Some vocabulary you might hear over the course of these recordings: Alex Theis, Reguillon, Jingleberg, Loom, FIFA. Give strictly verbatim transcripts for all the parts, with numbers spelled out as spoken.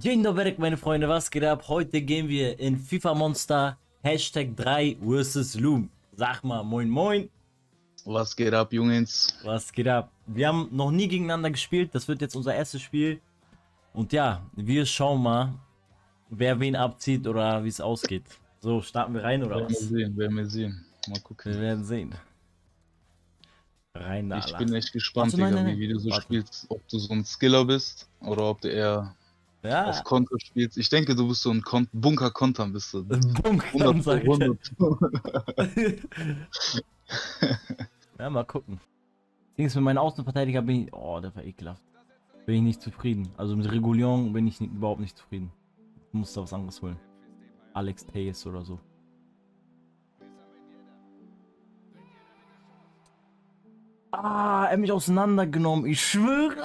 Jingleberg, meine Freunde, was geht ab? Heute gehen wir in FIFA Monster Hashtag drei versus Loom. Sag mal, moin moin. Was geht ab, Jungs? Was geht ab? Wir haben noch nie gegeneinander gespielt, das wird jetzt unser erstes Spiel. Und ja, wir schauen mal, wer wen abzieht oder wie es ausgeht. So, starten wir rein, oder wir was? Wir werden sehen, werden wir sehen. Mal gucken. Wir werden sehen. Rein da. Ich bin echt gespannt, Digga, meine... wie du so Warte. spielst, ob du so ein Skiller bist oder ob du eher... Ja. Auf Konter spielst. Ich denke, du bist so ein Bunker-Kontern, bist du. Bunker-Kontern. Ja, mal gucken. Dings mit meinem Außenverteidiger bin ich. Oh, der war ekelhaft. Bin ich nicht zufrieden. Also mit Reguillon bin ich nicht, überhaupt nicht zufrieden. Ich muss da was anderes holen. Alex Theis oder so. Ah, er hat mich auseinandergenommen. Ich schwöre.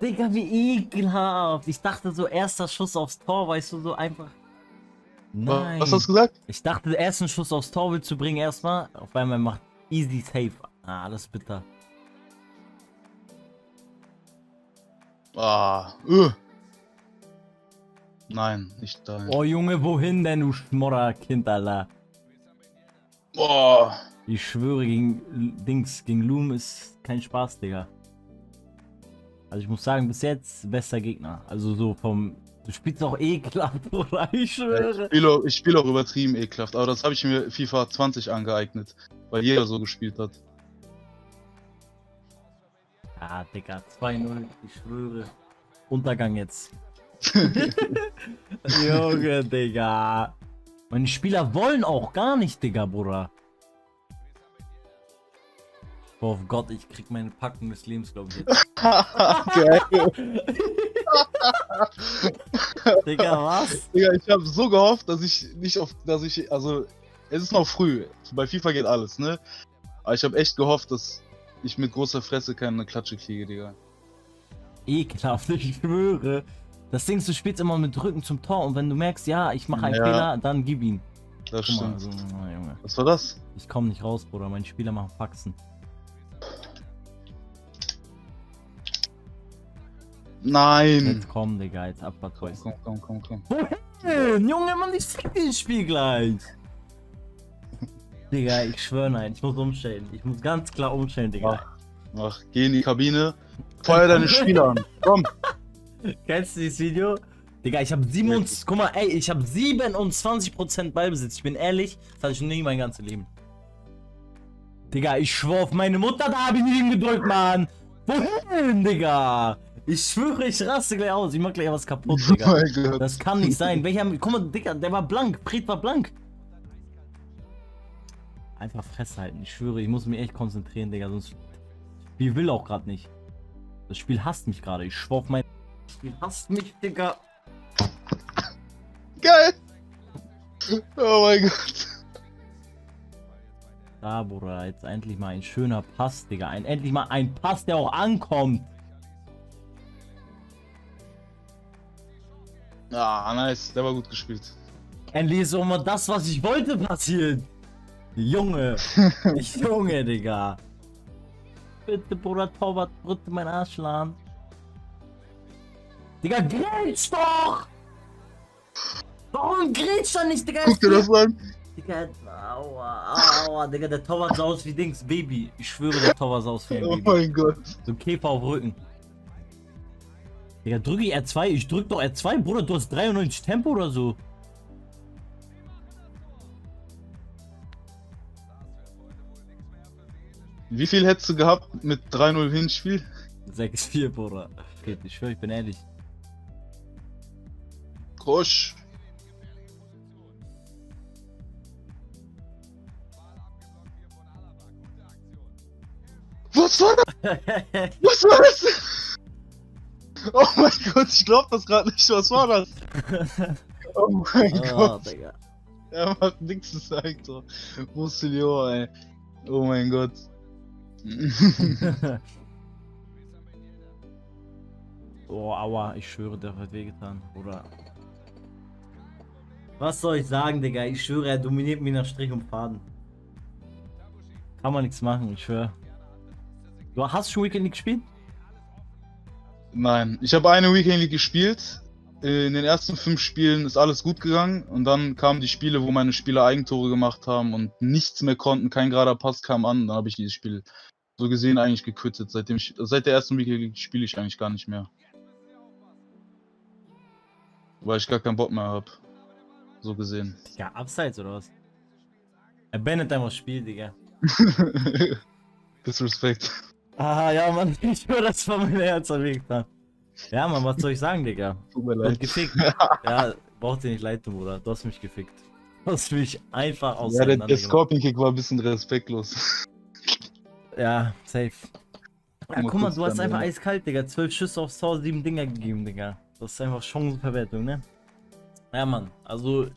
Digga, wie ekelhaft. Ich dachte so, erster Schuss aufs Tor, weißt du, so einfach. Nein. Was hast du gesagt? Ich dachte, ersten Schuss aufs Tor willst du bringen erstmal. Auf einmal macht easy safe. Ah, alles bitter. Ah, uh. Nein, nicht da. Oh, Junge, wohin denn, du Schmorrer-Kind, Alter? Oh. Ich schwöre, gegen Dings, gegen Loom ist kein Spaß, Digga. Also ich muss sagen, bis jetzt bester Gegner. Also so vom... Du spielst auch ekelhaft, oder? Ich schwöre. Ich spiele auch, spiel auch übertrieben ekelhaft, aber das habe ich mir FIFA zwanzig angeeignet, weil jeder so gespielt hat. Ah, Digga, zwei null, ich schwöre. Untergang jetzt. Junge, Digga. Meine Spieler wollen auch gar nicht, Digga, Bruder. Boah, auf Gott, ich krieg meine Packung des Lebens, glaube ich. Digga, was? Digga, ich habe so gehofft, dass ich nicht auf, dass ich, also, es ist noch früh. Bei FIFA geht alles, ne? Aber ich habe echt gehofft, dass ich mit großer Fresse keine Klatsche kriege, Digga. Ekelhaft, ich schwöre. Das Ding ist, du spielst immer mit Rücken zum Tor und wenn du merkst, ja, ich mache einen ja. Fehler, dann gib ihn. Das Guck stimmt. Mal, also, oh, Junge. Was war das? Ich komme nicht raus, Bruder. Meine Spieler machen Faxen. Nein! Jetzt komm, Digga, jetzt ab, was komm, komm, komm, komm, komm. Wohin? Junge, Mann, ich fick das Spiel gleich! Digga, ich schwör, nein, ich muss umstellen. Ich muss ganz klar umstellen, Digga. Ach, ach geh in die Kabine, feuer deine Spieler an, komm! Kennst du dieses Video? Digga, ich hab siebenundzwanzig, guck mal, ey, ich hab siebenundzwanzig Prozent Ballbesitz, ich bin ehrlich, das hatte ich nie mein ganzes Leben. Digga, ich schwör auf meine Mutter, da hab ich nie hingedrückt, Mann! Wohin, Digga? Ich schwöre, ich raste gleich aus. Ich mach gleich was kaputt, Digga. Oh, das kann nicht sein. Welcher. Guck mal, Digga, der war blank. Pret war blank. Einfach Fresse halten. Ich schwöre, ich muss mich echt konzentrieren, Digga. Sonst. Das Spiel will auch gerade nicht. Das Spiel hasst mich gerade. Ich schwör auf mein. Das Spiel hasst mich, Digga. Geil! Oh mein Gott. Da, Bruder, jetzt endlich mal ein schöner Pass, Digga. Ein, endlich mal ein Pass, der auch ankommt. Ah, nice, der war gut gespielt. Endlich ist auch mal das, was ich wollte, passiert. Junge, ich Junge, Digga. Bitte, Bruder, Torwart, bitte mein Arsch laden. Digga, grätsch doch! Warum grätsch doch nicht, Digga? Guck dir das an. Digga, aua, aua, Digga, der Torwart sah aus wie Dings, Baby. Ich schwöre, der Torwart sah aus wie ein Baby. Oh mein Gott. So ein Käfer auf Rücken. Digga, drücke ich R zwei? Ich drück doch R zwei, Bruder, du hast dreiundneunzig Tempo oder so. Wie viel hättest du gehabt mit drei null Hinspiel? sechs vier, Bruder. Okay, ich schwöre, ich bin ehrlich. Krosch. Was war das? Was war das? Oh mein Gott, ich glaub das gerade nicht, was war das? Oh mein oh, Gott. Digga. Er macht nichts gesagt, so. Musselio, ey. Oh mein Gott. Oh, aua, ich schwöre, der hat wehgetan, Bruder. Was soll ich sagen, Digga? Ich schwöre, er dominiert mich nach Strich und Faden. Kann man nichts machen, ich schwöre. Du hast schon Weekend nicht gespielt? Nein, ich habe eine Weekend League gespielt. In den ersten fünf Spielen ist alles gut gegangen und dann kamen die Spiele, wo meine Spieler Eigentore gemacht haben und nichts mehr konnten, kein gerader Pass kam an, dann habe ich dieses Spiel so gesehen eigentlich gekürzt. Seitdem ich, seit der ersten Weekend League spiele ich eigentlich gar nicht mehr. Weil ich gar keinen Bock mehr habe. So gesehen. Ja, abseits oder was? Er bannet einfach das Spiel, Digga. Disrespect. Ah ja, Mann, ich höre das von meinem Herz erwägt. Ja, Mann, was soll ich sagen, Digga? Tut mir leid. Gefickt. Ja, braucht dir nicht leid, Bruder. Du hast mich gefickt. Du hast mich einfach auseinander. Ja, der, der Scorpion-Kick war ein bisschen respektlos. Ja, safe. Ja, guck mal, du hast einfach eiskalt, Digga. Zwölf Schüsse aufs Tor, sieben Dinger gegeben, Digga. Das ist einfach Chancenverwertung, ne? Ja, Mann, also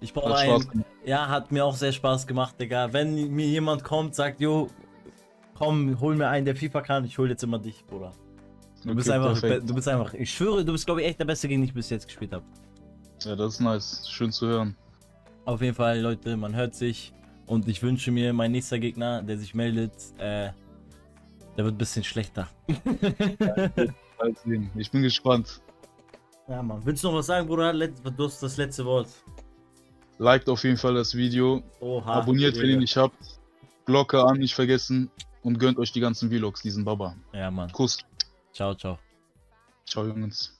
ich brauche einen. Ja, hat mir auch sehr Spaß gemacht, Digga. Wenn mir jemand kommt, sagt, jo, komm, hol mir einen, der FIFA kann, ich hol jetzt immer dich, Bruder. Du bist okay, einfach, perfekt. Du bist einfach, ich schwöre, du bist, glaube ich, echt der Beste, gegen den ich bis jetzt gespielt habe. Ja, das ist nice, schön zu hören. Auf jeden Fall, Leute, man hört sich und ich wünsche mir, mein nächster Gegner, der sich meldet, äh, der wird ein bisschen schlechter. Ich bin gespannt. Ja, Mann. Willst du noch was sagen, Bruder? Du hast das letzte Wort. Liked auf jeden Fall das Video. Oha, abonniert, wenn ihr nicht habt. Glocke an, nicht vergessen. Und gönnt euch die ganzen Vlogs, diesen Baba. Ja, Mann. Kuss. Ciao, ciao. Ciao, Jungs.